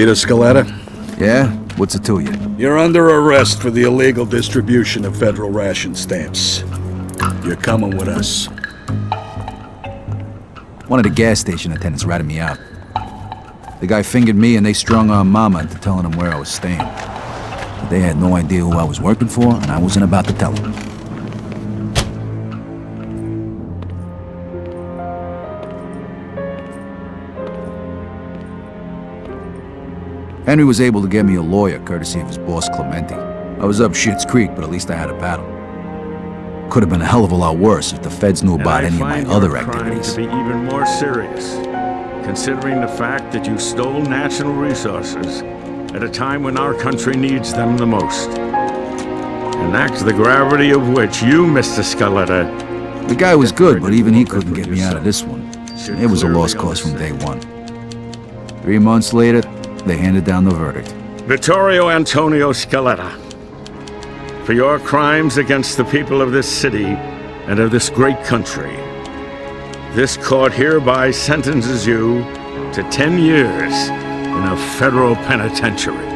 Vito Scaletta? Yeah? What's it to you? You're under arrest for the illegal distribution of federal ration stamps. You're coming with us. One of the gas station attendants ratted me out. The guy fingered me and they strung-armed Mama into telling him where I was staying. But they had no idea who I was working for, and I wasn't about to tell them. Henry was able to get me a lawyer, courtesy of his boss, Clemente. I was up Schitt's Creek, but at least I had a paddle. Could have been a hell of a lot worse if the feds knew about any of my other activities. To be even more serious, considering the fact that you stole national resources at a time when our country needs them the most. An act the gravity of which you, Mr. Scaletta... The guy was good, but even he couldn't get me out of this one. It was a lost cause from day one. 3 months later, they handed down the verdict. Vittorio Antonio Scaletta, for your crimes against the people of this city and of this great country, this court hereby sentences you to 10 years in a federal penitentiary.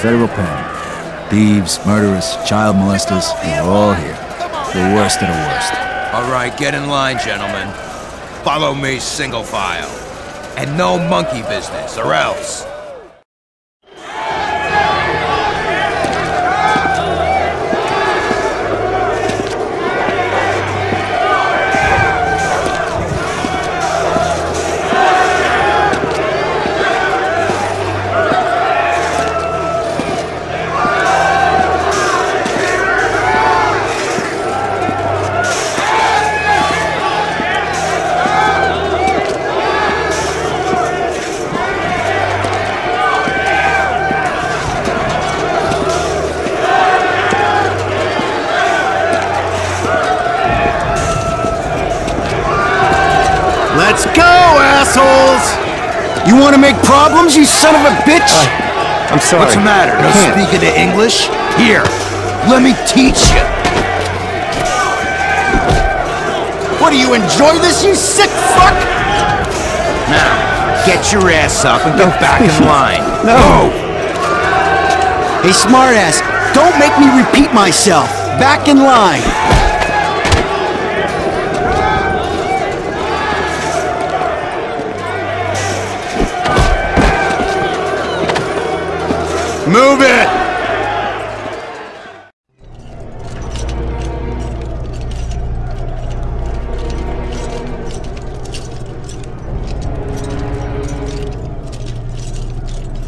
Federal pen. Thieves, murderers, child molesters, they were all here. The worst of the worst. All right, get in line, gentlemen. Follow me single file. And no monkey business, or else. Let's go, assholes! You want to make problems, you son of a bitch? I'm sorry. What's the matter? No speaking to English? Here, let me teach you. What, do you enjoy this, you sick fuck? Now, get your ass up and get back in line. No! Hey, smartass, don't make me repeat myself. Back in line. Move it!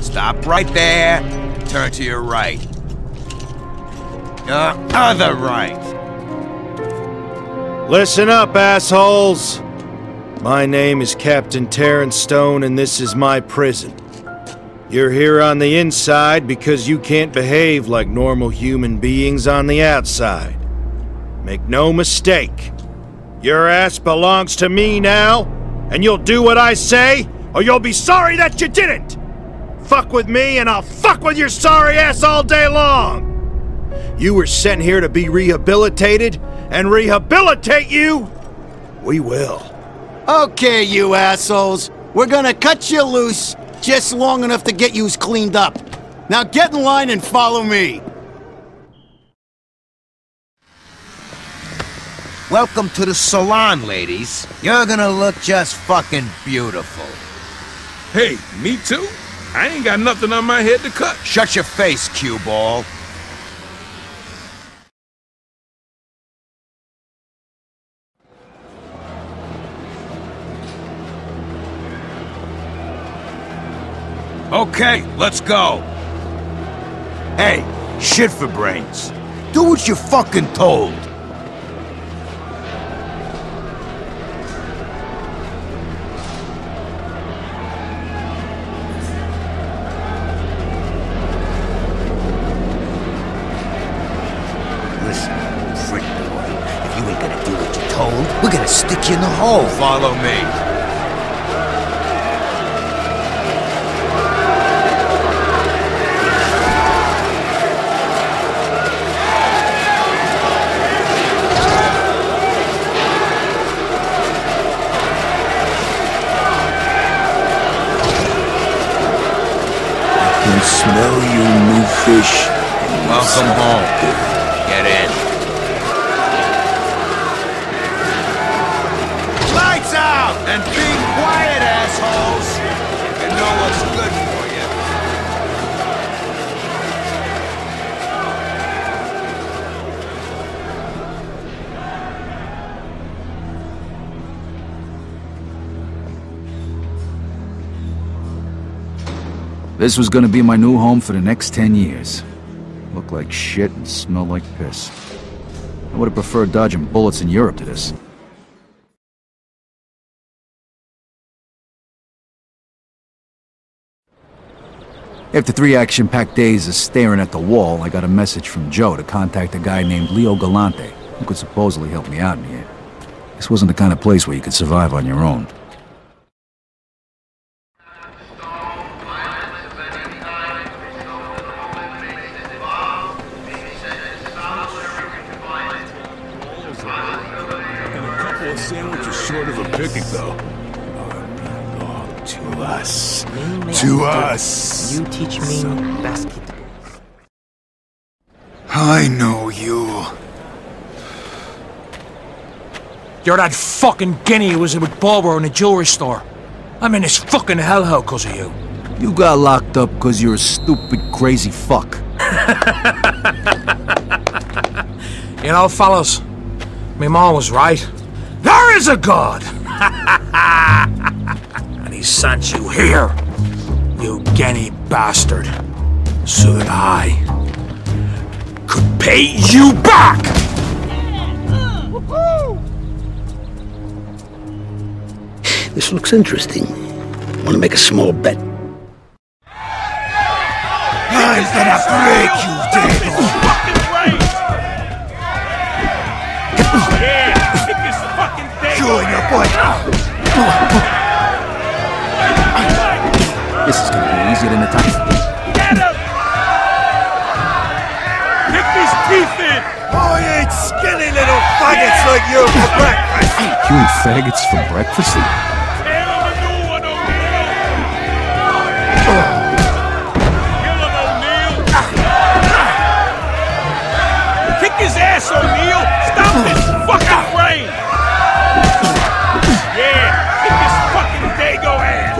Stop right there. Turn to your right. Your other right. Listen up, assholes. My name is Captain Terrence Stone, and this is my prison. You're here on the inside because you can't behave like normal human beings on the outside. Make no mistake. Your ass belongs to me now, and you'll do what I say, or you'll be sorry that you didn't! Fuck with me, and I'll fuck with your sorry ass all day long! You were sent here to be rehabilitated, and rehabilitate you? We will. Okay, you assholes. We're gonna cut you loose. Just long enough to get yous cleaned up. Now get in line and follow me. Welcome to the salon, ladies. You're gonna look just fucking beautiful. Hey, me too? I ain't got nothing on my head to cut. Shut your face, cue ball. Okay, let's go. Hey, shit for brains. Do what you're fucking told. in the hole. Follow me. Smell you, new fish. Welcome home. Get in. Lights out! And be quiet, assholes! You know what's good for you. This was gonna be my new home for the next 10 years. Looked like shit and smelled like piss. I would have preferred dodging bullets in Europe to this. After 3 action-packed days of staring at the wall, I got a message from Joe to contact a guy named Leo Galante, who could supposedly help me out in here. This wasn't the kind of place where you could survive on your own. You teach me basketball. I know you. You're that fucking guinea who was with Barbara in the jewelry store. I'm in this fucking hellhole because of you. You got locked up because you're a stupid, crazy fuck. You know, fellas, my mom was right. There is a God! And he sent you here. You guinea bastard, so that I could pay you back! This looks interesting. Want to make a small bet? I'm gonna break you, David! Yeah, stick this fucking thing! You and your boy! This is gonna be easier than the time. Get him! Kick his teeth in! Oh, you ain't skinny little faggots like you for breakfast! You ain't faggots for breakfast? Tell him a new one, O'Neill! Kill him, O'Neill! Kick his ass, O'Neill! Stop this fucking brain! Yeah! Kick his fucking dago ass!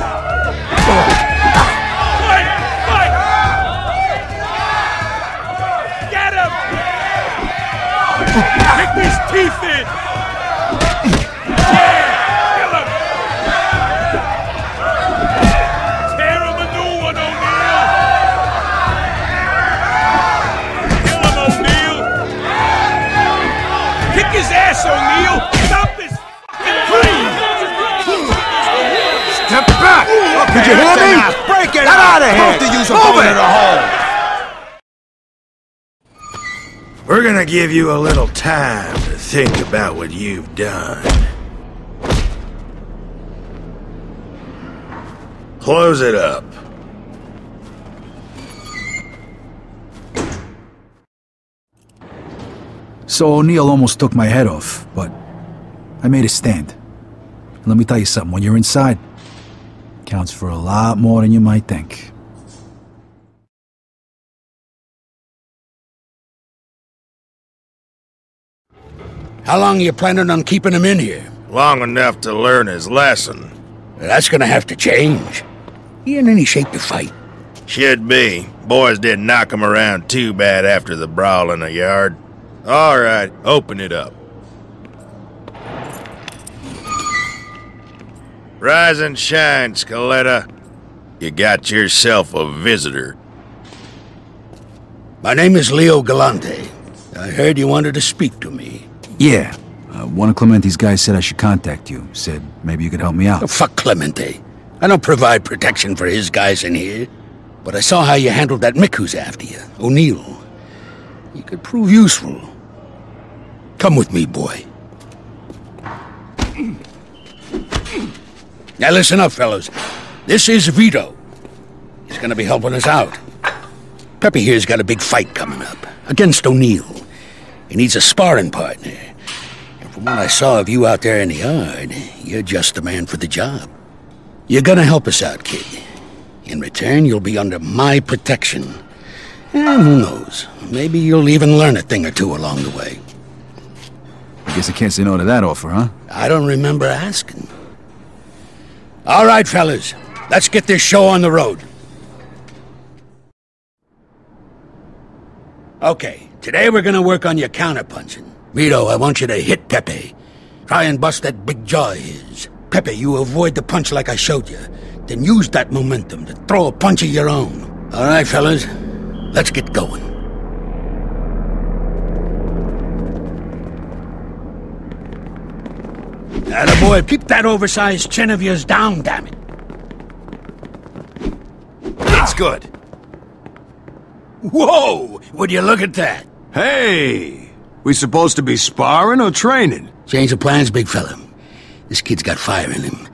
Kick his teeth in! Yeah! Kill him! Tear him a new one, O'Neill! Kill him, O'Neill! Kick his ass, O'Neill! Stop this fucking dream! Step back! Okay, did you hear me? Break it! Get out of here! Move it! Hole. We're gonna give you a little time to think about what you've done. Close it up. So O'Neill almost took my head off, but I made a stand. And let me tell you something, when you're inside, it counts for a lot more than you might think. How long are you planning on keeping him in here? Long enough to learn his lesson. That's gonna have to change. He in any shape to fight. Should be. Boys didn't knock him around too bad after the brawl in the yard. All right, open it up. Rise and shine, Scaletta. You got yourself a visitor. My name is Leo Galante. I heard you wanted to speak to me. Yeah. One of Clemente's guys said I should contact you. Said maybe you could help me out. Oh, fuck Clemente. I don't provide protection for his guys in here. But I saw how you handled that mick who's after you, O'Neill. You could prove useful. Come with me, boy. Now listen up, fellas. This is Vito. He's gonna be helping us out. Pepe here's got a big fight coming up against O'Neill. He needs a sparring partner. And from what I saw of you out there in the yard, you're just the man for the job. You're gonna help us out, kid. In return, you'll be under my protection. And who knows, maybe you'll even learn a thing or two along the way. I guess I can't say no to that offer, huh? I don't remember asking. All right, fellas, let's get this show on the road. Okay, today we're gonna work on your counterpunching. Vito, I want you to hit Pepe. Try and bust that big jaw of his. Pepe, you avoid the punch like I showed you. Then use that momentum to throw a punch of your own. All right, fellas, let's get going. Atta boy, keep that oversized chin of yours down, damn it. It's good. Whoa! Would you look at that? Hey! We supposed to be sparring or training? Change of plans, big fella. This kid's got fire in him.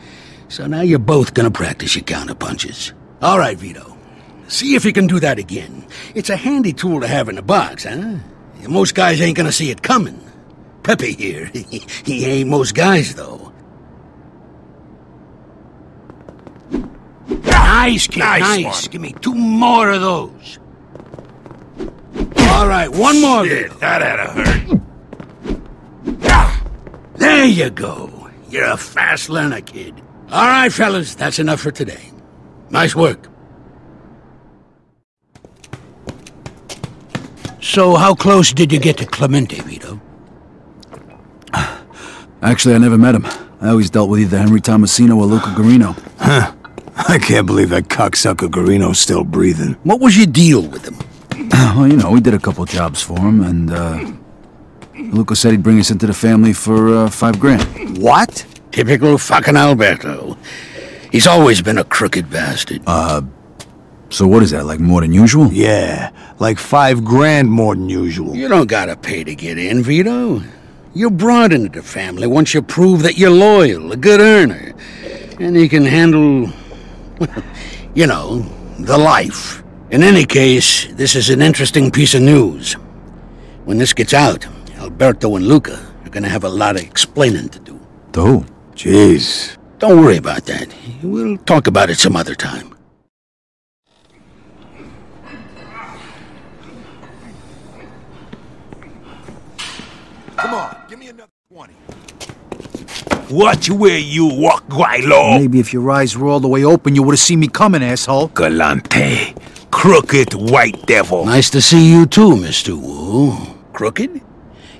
So now you're both gonna practice your counter punches. All right, Vito. See if you can do that again. It's a handy tool to have in the box, huh? Most guys ain't gonna see it coming. Pepe here. He ain't most guys, though. Nice, kid. Nice. Give me two more of those. All right, one more. Shit, that oughta hurt. There you go. You're a fast learner, kid. All right, fellas, that's enough for today. Nice work. So how close did you get to Clemente, Vito? Actually, I never met him. I always dealt with either Henry Tomasino or Luca Garino. Huh. I can't believe that cocksucker Garino's still breathing. What was your deal with him? Well, you know, we did a couple jobs for him, and, Luca said he'd bring us into the family for, $5 grand. What? Typical fucking Alberto. He's always been a crooked bastard. So what is that, like more than usual? Yeah, like $5 grand more than usual. You don't gotta pay to get in, Vito. You're brought into the family once you prove that you're loyal, a good earner, and you can handle, well, you know, the life. In any case, this is an interesting piece of news. When this gets out, Alberto and Luca are gonna have a lot of explaining to do. Oh, jeez. Don't worry about that. We'll talk about it some other time. Come on, give me another 20. Watch where you walk, Guaylo. Maybe if your eyes were all the way open, you would have seen me coming, asshole. Galante. Crooked white devil. Nice to see you too, Mr. Wu. Crooked?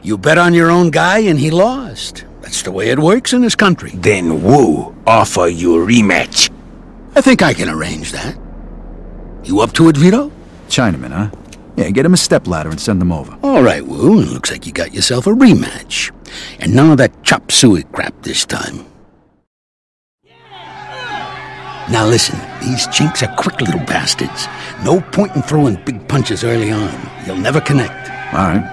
You bet on your own guy and he lost. That's the way it works in this country. Then Wu offer you a rematch. I think I can arrange that. You up to it, Vito? Chinaman, huh? Yeah, get him a stepladder and send him over. All right, Wu. Looks like you got yourself a rematch. And none of that chop suey crap this time. Now listen, these chinks are quick little bastards. No point in throwing big punches early on. You'll never connect. All right.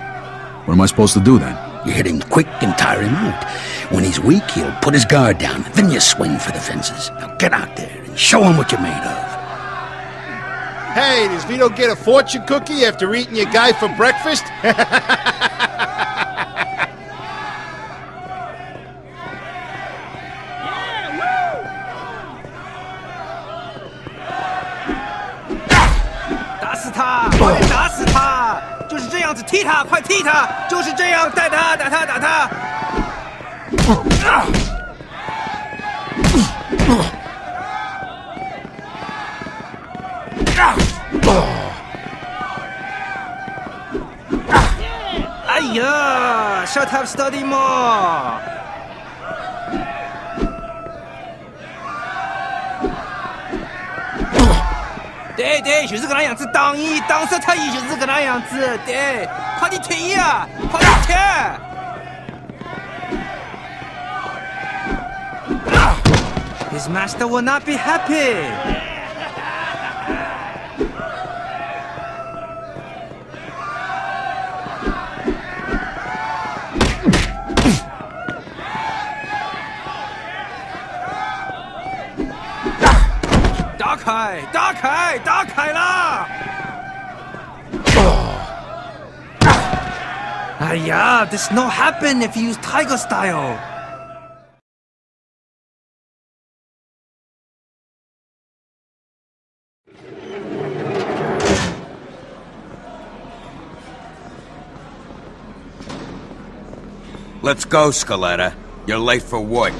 What am I supposed to do then? You hit him quick and tire him out. When he's weak, he'll put his guard down. Then you swing for the fences. Now get out there and show him what you're made of. Hey, does Vito get a fortune cookie after eating your guy for breakfast? Aiyah! Shut up, study more! Yes, yes, yes. His master will not be happy. 海，打开，打开啦！哎呀 ，this not happen if you use tiger style. Let's go, Scaletta. You're late for work.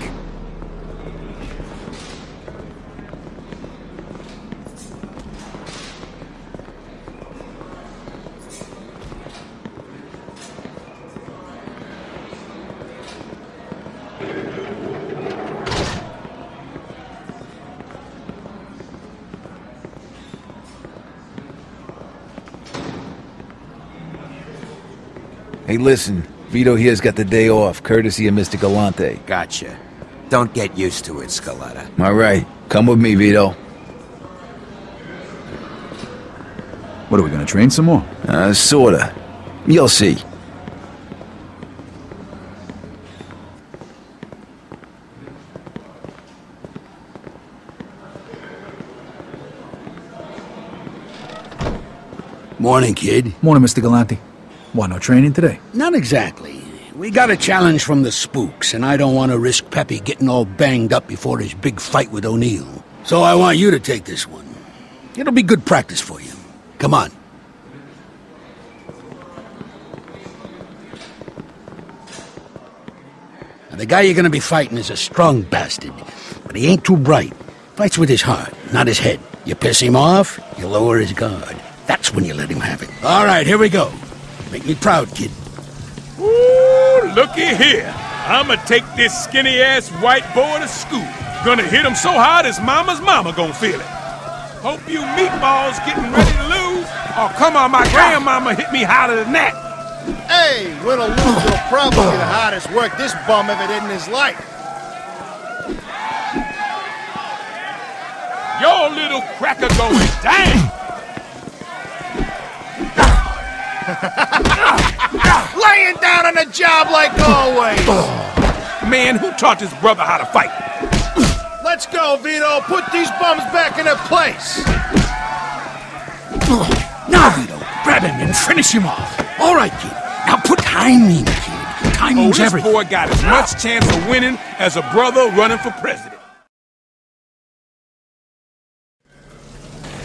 Hey, listen. Vito here's got the day off, courtesy of Mr. Galante. Gotcha. Don't get used to it, Scaletta. All right. Come with me, Vito. What, are we gonna train some more? Sorta. You'll see. Morning, kid. Morning, Mr. Galante. Why, no training today? Not exactly. We got a challenge from the spooks, and I don't want to risk Pepe getting all banged up before his big fight with O'Neill. So I want you to take this one. It'll be good practice for you. Come on. Now, the guy you're going to be fighting is a strong bastard, but he ain't too bright. Fights with his heart, not his head. You piss him off, you lower his guard. That's when you let him have it. All right, here we go. Make me proud, kid. Ooh, looky here. I'ma take this skinny-ass white boy to school. Gonna hit him so hard his mama's mama gonna feel it. Hope you meatballs getting ready to lose. Oh, come on, my grandmama hit me harder than that. Hey, win or lose, it'll probably be the hardest work this bum ever did in his life. Your little cracker going down. Laying down on a job like always. Man, who taught this brother how to fight? Let's go, Vito. Put these bums back in their place. Now, Vito, grab him and finish him off. All right, kid. Now put timing, kid. Timing's everything. This boy got as much chance of winning as a brother running for president.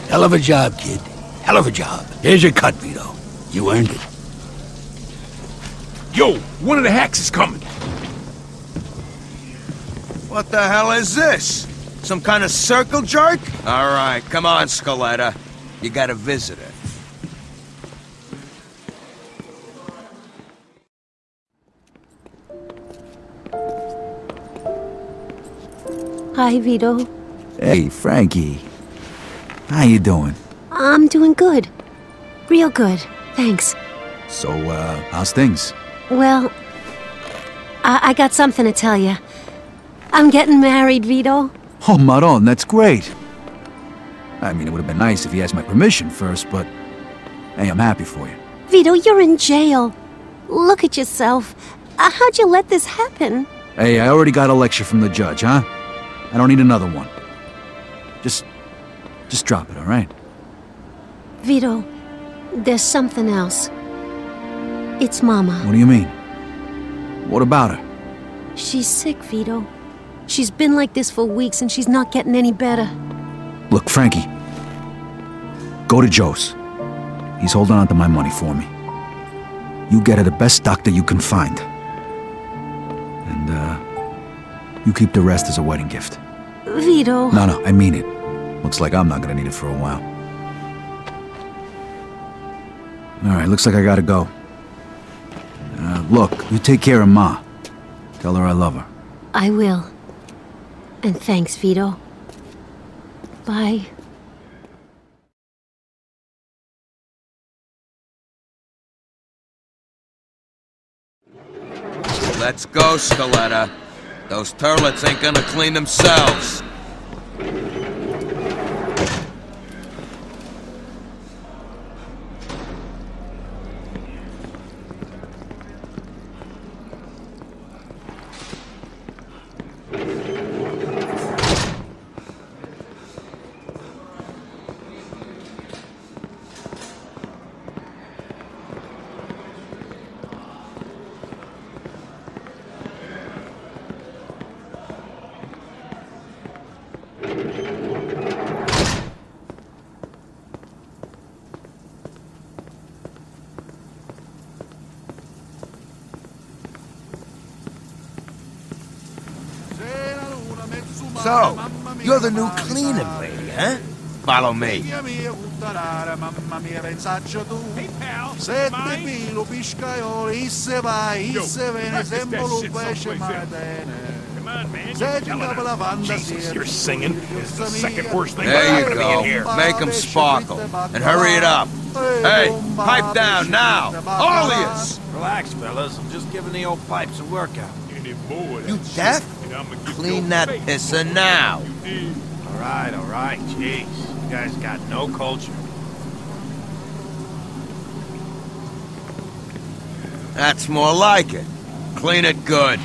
Hell of a job, kid. Hell of a job. Here's your cut, Vito. You earned it. Yo, one of the hacks is coming. What the hell is this? Some kind of circle jerk? All right, come on, Scaletta. You got a visitor. Hi, Vito. Hey, Frankie. How you doing? I'm doing good. Real good, thanks. So, how's things? Well, I got something to tell you. I'm getting married, Vito. Oh, Maron, that's great. I mean, it would have been nice if you asked my permission first, but... Hey, I'm happy for you. Vito, you're in jail. Look at yourself. How'd you let this happen? Hey, I already got a lecture from the judge, huh? I don't need another one. Just drop it, all right? Vito... there's something else. It's Mama. What do you mean? What about her? She's sick, Vito. She's been like this for weeks and she's not getting any better. Look, Frankie. Go to Joe's. He's holding on to my money for me. You get her the best doctor you can find. And, you keep the rest as a wedding gift. Vito... No, I mean it. Looks like I'm not gonna need it for a while. All right, looks like I gotta go. Look, you take care of Ma. Tell her I love her. I will. And thanks, Vito. Bye. Let's go, Scaletta. Those turlets ain't gonna clean themselves. So, you're the new cleaning lady, huh? Follow me. Hey, pal, come on, man. Jesus, you're singing. It's the second worst thing I've ever been in here. Make them sparkle. And hurry it up. Hey, pipe down now. All of us. Relax, fellas. I'm just giving the old pipes a workout. You deaf? Clean that pisser now. All right, jeez. You guys got no culture. That's more like it. Clean it good.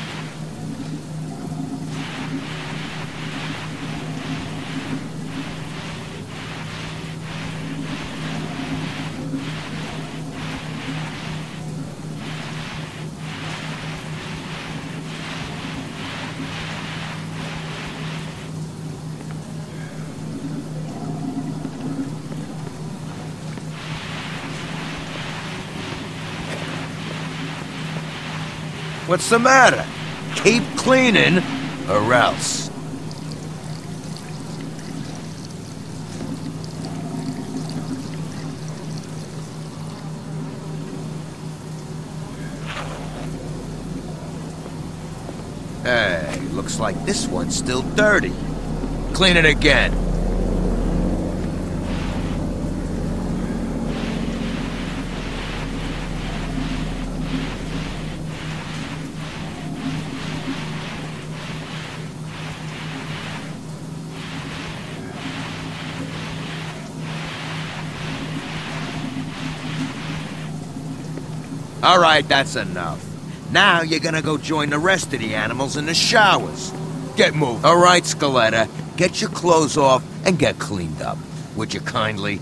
What's the matter? Keep cleaning, or else. Hey, looks like this one's still dirty. Clean it again. All right, that's enough. Now you're gonna go join the rest of the animals in the showers. Get moving. All right, Scaletta, get your clothes off and get cleaned up. Would you kindly?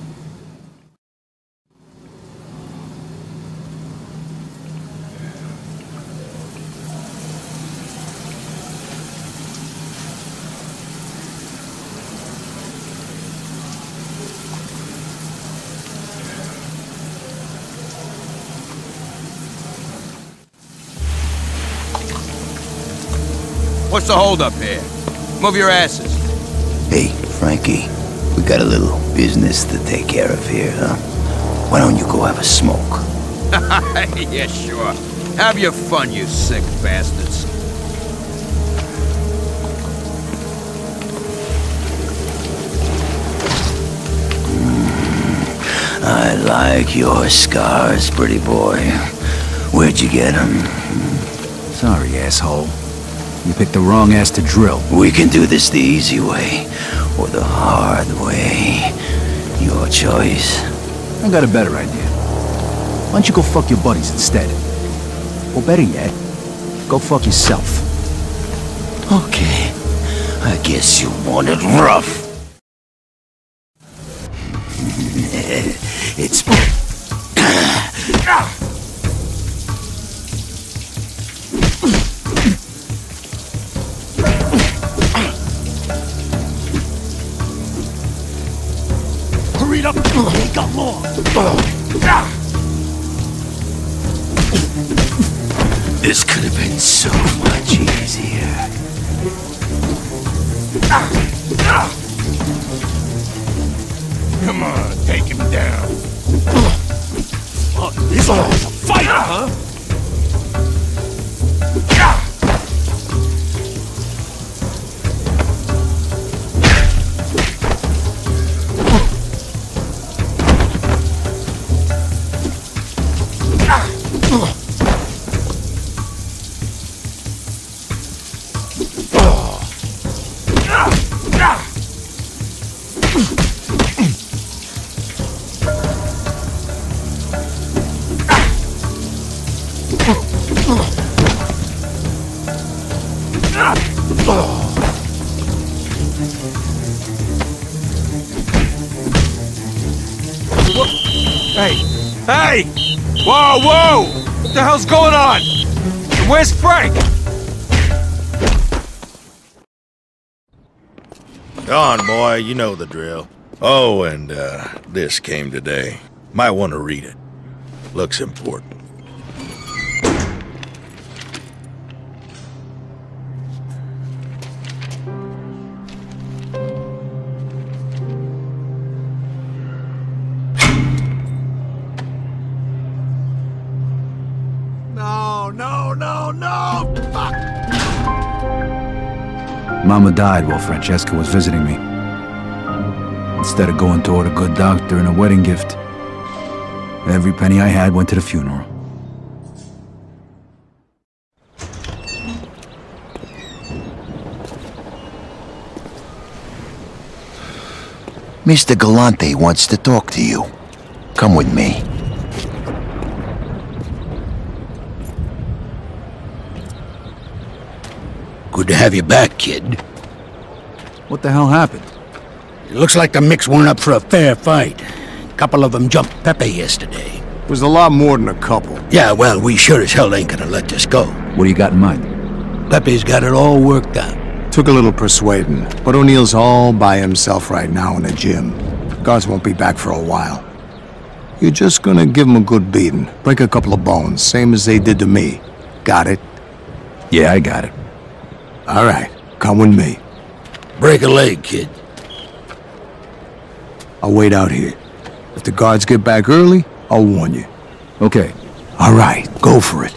What's the hold up here? Move your asses. Hey, Frankie, we got a little business to take care of here, huh? Why don't you go have a smoke? Yeah, sure. Have your fun, you sick bastards. I like your scars, pretty boy. Where'd you get them? Sorry, asshole. You picked the wrong ass to drill. We can do this the easy way, or the hard way. Your choice. I got a better idea. Why don't you go fuck your buddies instead? Or better yet, go fuck yourself. Okay. I guess you want it rough. It's... He got more. This could have been so much easier. Come on, take him down. This guy's a fighter, huh? Hey! Whoa, whoa! What the hell's going on? And where's Frank? Don, boy, you know the drill. Oh, and this came today. Might want to read it. Looks important. Mama died while Francesca was visiting me. Instead of going toward a good doctor and a wedding gift, every penny I had went to the funeral. Mr. Galante wants to talk to you. Come with me. Good to have you back, kid. What the hell happened? It looks like the mix weren't up for a fair fight. A couple of them jumped Pepe yesterday. It was a lot more than a couple. Yeah, well, we sure as hell ain't gonna let this go. What do you got in mind? Pepe's got it all worked out. Took a little persuading, but O'Neill's all by himself right now in the gym. Guards won't be back for a while. You're just gonna give him a good beating, break a couple of bones, same as they did to me. Got it? Yeah, I got it. All right, come with me. Break a leg, kid. I'll wait out here. If the guards get back early, I'll warn you. Okay. All right, go for it.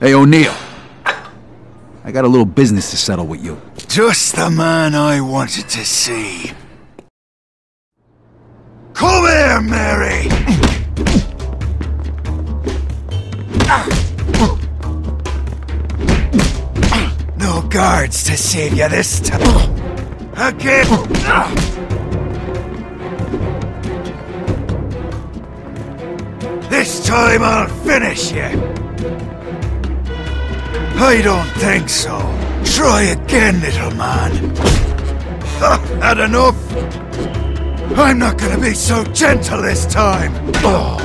Hey, O'Neill. I got a little business to settle with you. Just the man I wanted to see. Come here, Mary! No guards to save you this time. Again! This time I'll finish you. I don't think so. Try again, little man. Had enough? I'm not gonna be so gentle this time. Oh.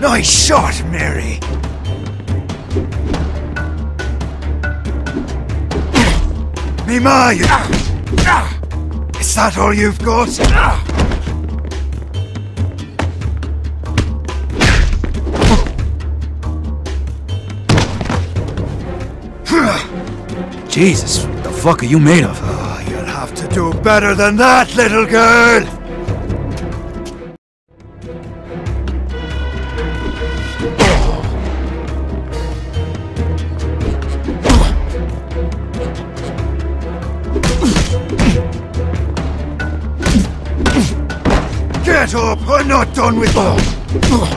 Nice shot, Mary. Me ma, you... Is that all you've got? Jesus, what the fuck are you made of? Oh, you'll have to do better than that, little girl! Get up! I'm not done with you!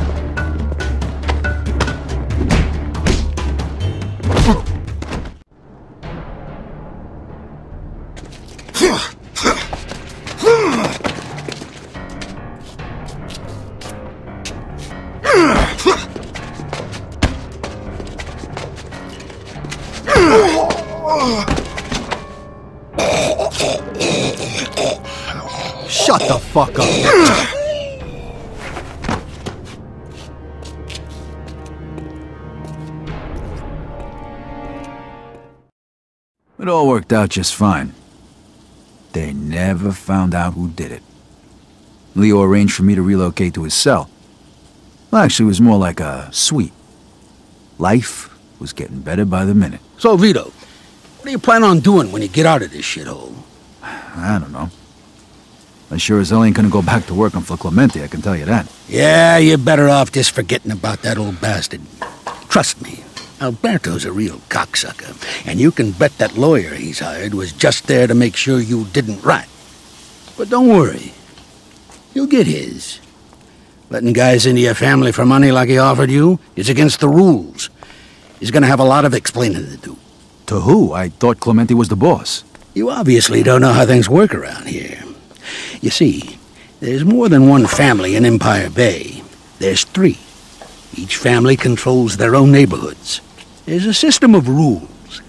Shut the fuck up. It all worked out just fine. They never found out who did it. Leo arranged for me to relocate to his cell. Well, actually, it was more like a suite. Life was getting better by the minute. So, Vito, what do you plan on doing when you get out of this shithole? I don't know. I sure as hell ain't gonna go back to work on for Clemente, I can tell you that. Yeah, you're better off just forgetting about that old bastard. Trust me, Alberto's a real cocksucker, and you can bet that lawyer he's hired was just there to make sure you didn't rot. But don't worry, you'll get his. Letting guys into your family for money like he offered you is against the rules. He's gonna have a lot of explaining to do. To who? I thought Clemente was the boss. You obviously don't know how things work around here. You see, there's more than one family in Empire Bay. There's three. Each family controls their own neighborhoods. There's a system of rules.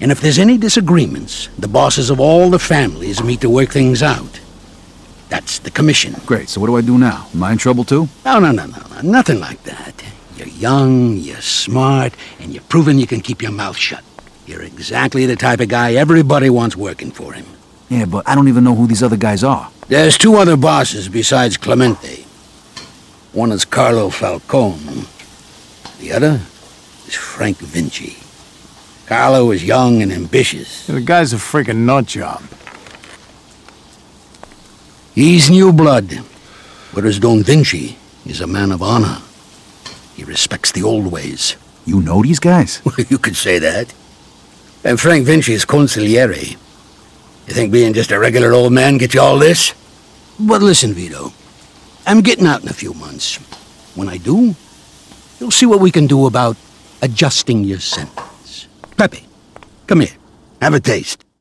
And if there's any disagreements, the bosses of all the families meet to work things out. That's the commission. Great, so what do I do now? Am I in trouble too? No. Nothing like that. You're young, you're smart, and you've proven you can keep your mouth shut. You're exactly the type of guy everybody wants working for him. Yeah, but I don't even know who these other guys are. There's two other bosses besides Clemente. One is Carlo Falcone. The other is Frank Vinci. Carlo is young and ambitious. The guy's a freaking nutjob. He's new blood, whereas Don Vinci He's a man of honor. He respects the old ways. You know these guys? You could say that. And Frank Vinci's consigliere. You think being just a regular old man gets you all this? But listen, Vito. I'm getting out in a few months. When I do, you'll see what we can do about adjusting your sentence. Pepe, come here. Have a taste.